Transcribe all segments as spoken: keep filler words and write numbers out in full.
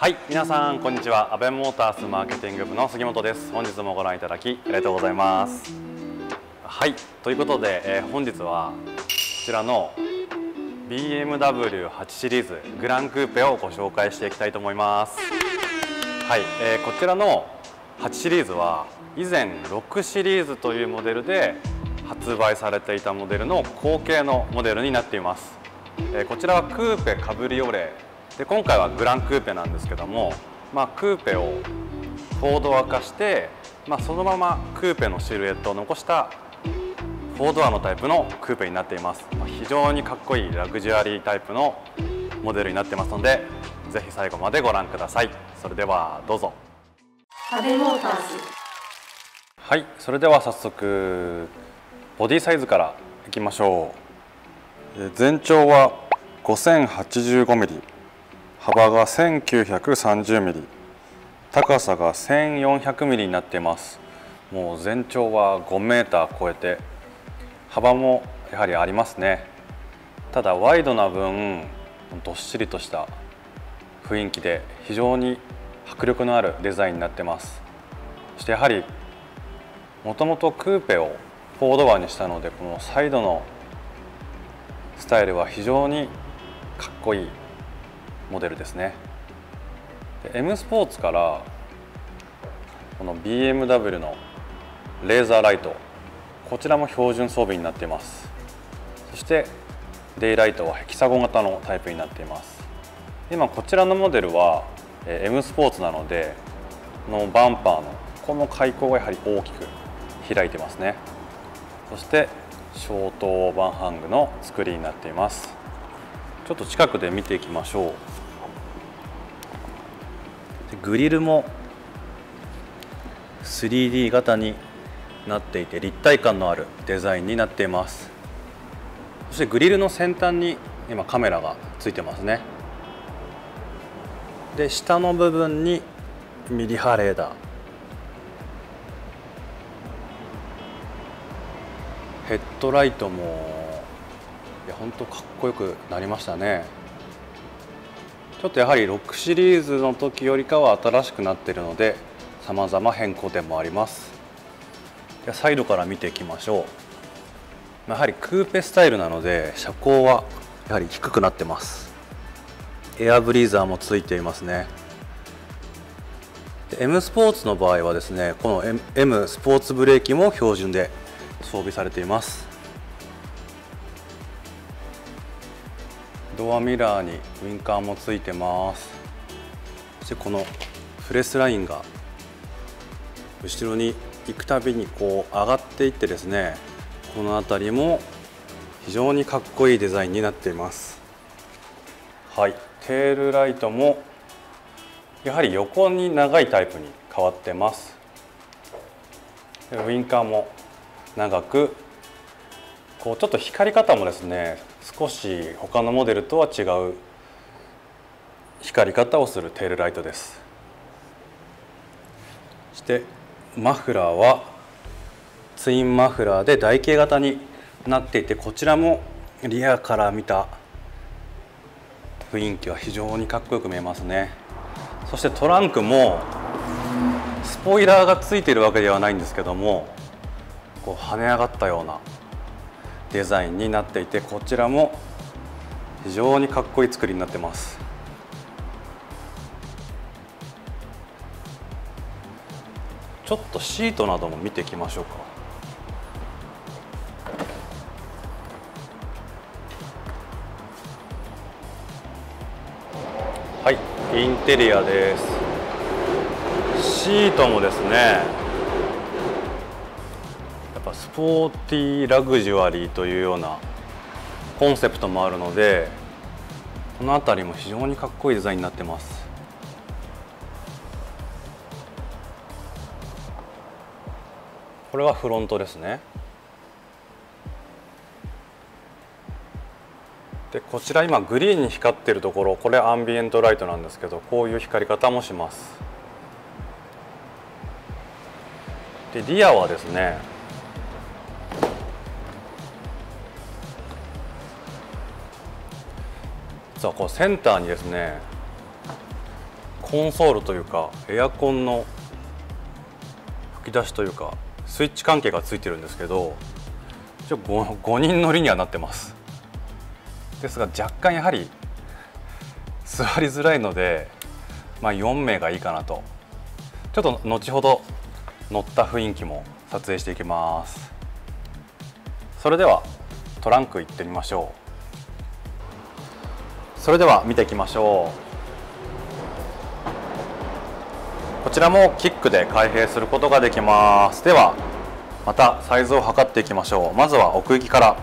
はい、皆さんこんにちは。アベモータースマーケティング部の杉本です。本日もご覧いただきありがとうございます。はい、ということで、えー、本日はこちらの ビーエムダブリューはち シリーズグランクーペをご紹介していきたいと思います。はい、えー、こちらのはちシリーズは以前ろくシリーズというモデルで発売されていたモデルの後継のモデルになっています。えー、こちらはクーペ、カブリオレで、今回はグランクーペなんですけども、まあ、クーペをよんドア化して、まあ、そのままクーペのシルエットを残したよんドアのタイプのクーペになっています。まあ、非常にかっこいいラグジュアリータイプのモデルになってますので、ぜひ最後までご覧ください。それではどうぞ。はい、それでは早速ボディサイズからいきましょう。全長は ごせんはちじゅうごミリ、幅が せんきゅうひゃくさんじゅうミリ、高さが せんよんひゃくミリ になっています。もう全長はごメーター超えて、幅もやはりありますね。ただワイドな分どっしりとした雰囲気で、非常に迫力のあるデザインになってます。そしてやはりもともとクーペをよんドアにしたので、このサイドのスタイルは非常にかっこいいモデルですね。で M スポーツからこの ビーエムダブリュー のレーザーライト、こちらも標準装備になっています。そしてデイライトはヘキサゴン型のタイプになっています。今こちらのモデルは M スポーツなので、このバンパーのこの開口がやはり大きく開いてますね。そして小灯バンハングの作りになっています。ちょっと近くで見ていきましょう。グリルも スリーディー 型になっていて、立体感のあるデザインになっています。そしてグリルの先端に今カメラがついてますね。で、下の部分にミリ波レーダー、ヘッドライトも本当かっこよくなりましたね。ちょっとやはりろくシリーズの時よりかは新しくなっているので、さまざま変更点もあります。ではサイドから見ていきましょう。やはりクーペスタイルなので、車高はやはり低くなってます。エアブリーザーもついていますね。で M スポーツの場合はですね、この M, M スポーツブレーキも標準で装備されています。ドアミラーにウインカーもついてます。そしてこのフレスラインが後ろに行くたびにこう上がっていってですね、この辺りも非常にかっこいいデザインになっています。はい、テールライトもやはり横に長いタイプに変わってます。ウインカーも長く、こうちょっと光り方もですね、少し他のモデルとは違う光り方をするテールライトです。そしてマフラーはツインマフラーで台形型になっていて、こちらもリアから見た雰囲気は非常にかっこよく見えますね。そしてトランクもスポイラーがついているわけではないんですけども、こう跳ね上がったようなデザインになっていて、こちらも非常にかっこいい作りになってます。ちょっとシートなども見ていきましょうか。はい、インテリアです。シートもですね、スポーティーラグジュアリーというようなコンセプトもあるので、この辺りも非常にかっこいいデザインになってます。これはフロントですね。でこちら今グリーンに光っているところ、これアンビエントライトなんですけど、こういう光り方もします。でリアはですね、実はこうセンターにですね、コンソールというかエアコンの吹き出しというかスイッチ関係がついてるんですけど、一応 5, 5人乗りにはなってます。ですが若干やはり座りづらいので、まあ、よん名がいいかなと。ちょっと後ほど乗った雰囲気も撮影していきます。それではトランク行ってみましょう。それでは見ていきましょう。こちらもキックで開閉することができます。ではまたサイズを測っていきましょう。まずは奥行きから。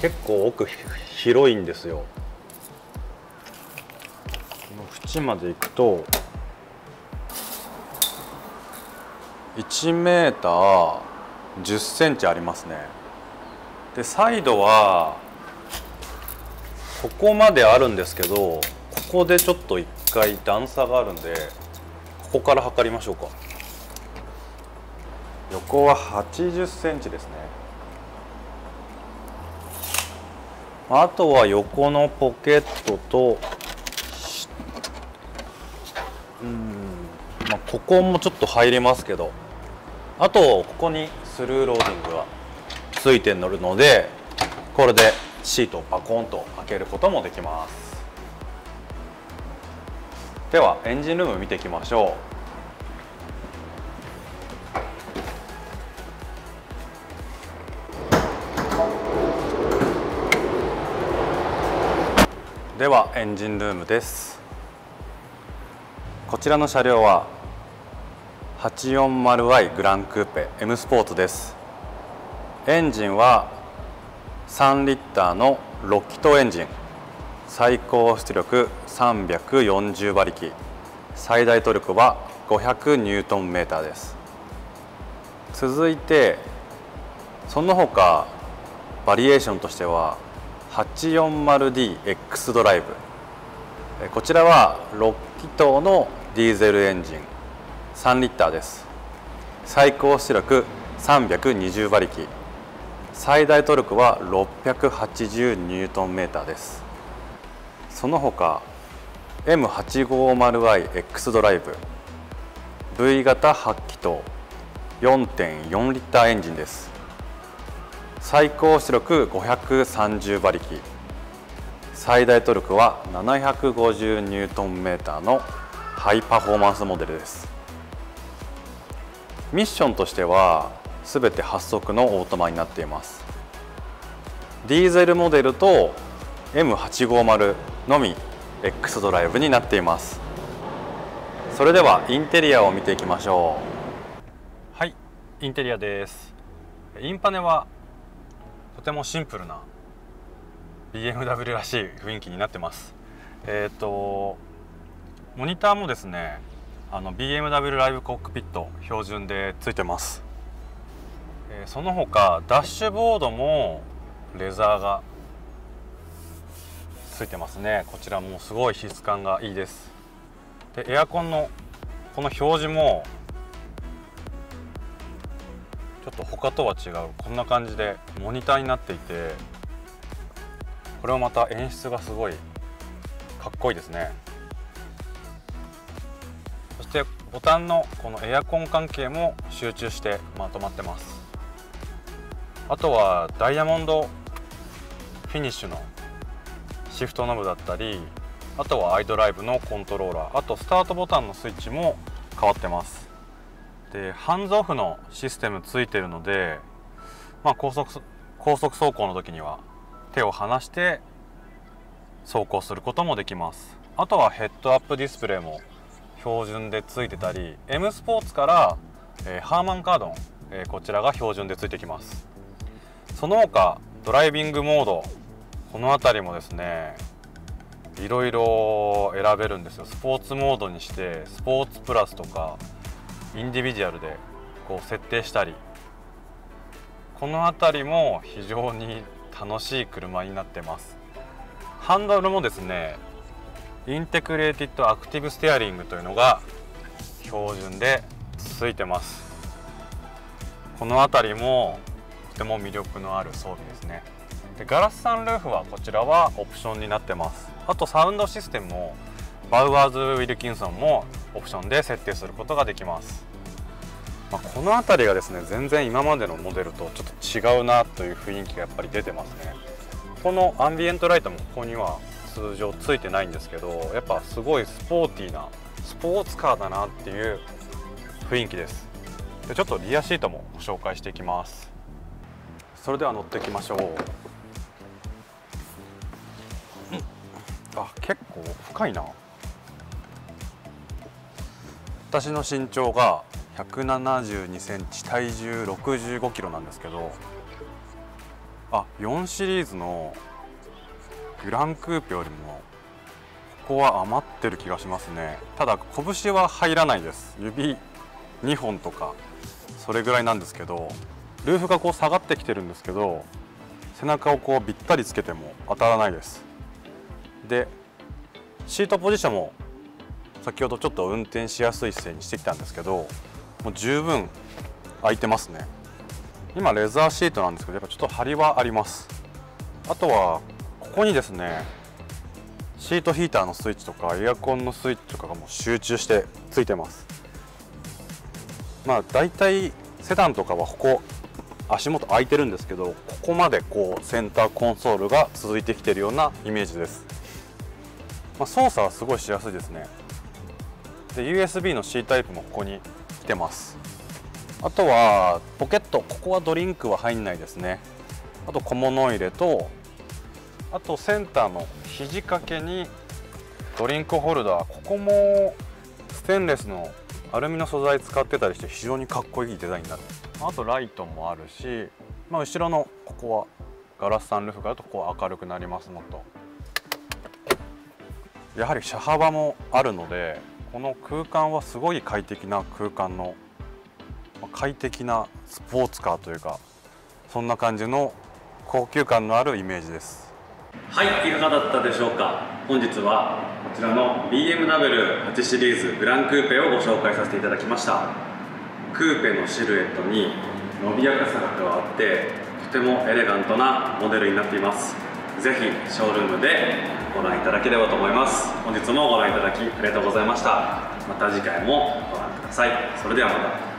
結構奥広いんですよ。この縁まで行くといちメーターじゅっセンチありますね。でサイドはここまであるんですけど、ここでちょっといっかい段差があるんで、ここから測りましょうか。横ははちじゅっセンチですね。あとは横のポケットと、うんまあ、ここもちょっと入れますけど、あとここにスルーローディングがついて乗るので、これでシートをパコンと開けることもできます。ではエンジンルーム見ていきましょう。ではエンジンルームです。こちらの車両は はちよんまるアイ グランクーペ M スポーツです。エンジンはさんリッターのろく気筒エンジン、最高出力さんびゃくよんじゅうばりき、最大トルクはごひゃくニュートンメーターです。続いてその他バリエーションとしてははちよんまるディーエックス ドライブ、こちらはろく気筒のディーゼルエンジンさんリッターです。最高出力さんびゃくにじゅうばりき、最大トルクはろっぴゃくはちじゅうニュートンメーターです。その他 エムはちごーまるアイエックス ドライブ ブイ 型はち気筒 よんてんよんリッターエンジンです。最高出力ごひゃくさんじゅうばりき、最大トルクはななひゃくごじゅうニュートンメーターのハイパフォーマンスモデルです。ミッションとしては全てはっそくのオートマになっています。ディーゼルモデルと エムはちごーまる のみ X ドライブになっています。それではインテリアを見ていきましょう。はい、インテリアです。インパネはとてもシンプルな ビーエムダブリュー らしい雰囲気になってます。えーとモニターもですね、あの ビーエムダブリュー ライブコックピット標準でついてます。えー、その他ダッシュボードもレザーがついてますね。こちらもすごい質感がいいです。でエアコンのこの表示もちょっと他とは違う、こんな感じでモニターになっていて、これもまた演出がすごいかっこいいですね。そしてボタンのこのエアコン関係も集中してまとまってます。あとはダイヤモンドフィニッシュのシフトノブだったり、あとはアイドライブのコントローラー、あとスタートボタンのスイッチも変わってます。でハンズオフのシステムついてるので、まあ、高速、高速走行の時には手を離して走行することもできます。あとはヘッドアップディスプレイも標準でついてたり、 M スポーツから、えー、ハーマンカードン、えー、こちらが標準でついてきます。その他ドライビングモード、この辺りもですねいろいろ選べるんですよ。スポーツモードにしてスポーツプラスとかインディビジュアルでこう設定したり、この辺りも非常に楽しい車になってます。ハンドルもですねインテグレーティッドアクティブステアリングというのが標準でついてます。この辺りもとても魅力のある装備ですね。でガラスサンルーフはこちらはオプションになってます。あとサウンドシステムもバウアーズ・ウィルキンソンもオプションで設定することができます。まあ、この辺りがですね、全然今までのモデルとちょっと違うなという雰囲気がやっぱり出てますね。このアンビエントライトもここには通常ついてないんですけど、やっぱすごいスポーティーなスポーツカーだなっていう雰囲気です。でちょっとリアシートもご紹介していきます。それでは乗っていきましょう。あ、結構深いな。私の身長がひゃくななじゅうにセンチ、体重ろくじゅうごキロなんですけど、あ、よんシリーズのグランクーペよりもここは余ってる気がしますね。ただ拳は入らないです。指にほんとかそれぐらいなんですけど、ルーフがこう下がってきてるんですけど、背中をこうびったりつけても当たらないです。でシートポジションも先ほどちょっと運転しやすい姿勢にしてきたんですけど、もう十分空いてますね。今レザーシートなんですけど、やっぱちょっと張りはあります。あとはここにですね、シートヒーターのスイッチとかエアコンのスイッチとかがもう集中してついてます。まあだいたいセダンとかはここ足元空いてるんですけど、ここまでこうセンターコンソールが続いてきてるようなイメージです。まあ、操作はすごいしやすいですね。で ユーエスビー の C タイプもここに来てます。あとはポケット、ここはドリンクは入んないですね。あと小物入れと、あとセンターの肘掛けにドリンクホルダー、ここもステンレスのアルミの素材使ってたりして非常にかっこいいデザインになる。あとライトもあるし、まあ、後ろのここはガラスサンルーフがあるとここは明るくなりますのと、やはり車幅もあるのでこの空間はすごい快適な空間の、快適なスポーツカーというか、そんな感じの高級感のあるイメージです。はい、いかがだったでしょうか。本日はこちらの ビーエムダブリューはち シリーズグランクーペをご紹介させていただきました。クーペのシルエットに伸びやかさが加わってとてもエレガントなモデルになっています。ぜひショールームでご覧いただければと思います。本日もご覧いただきありがとうございました。また次回もご覧ください。それではまた。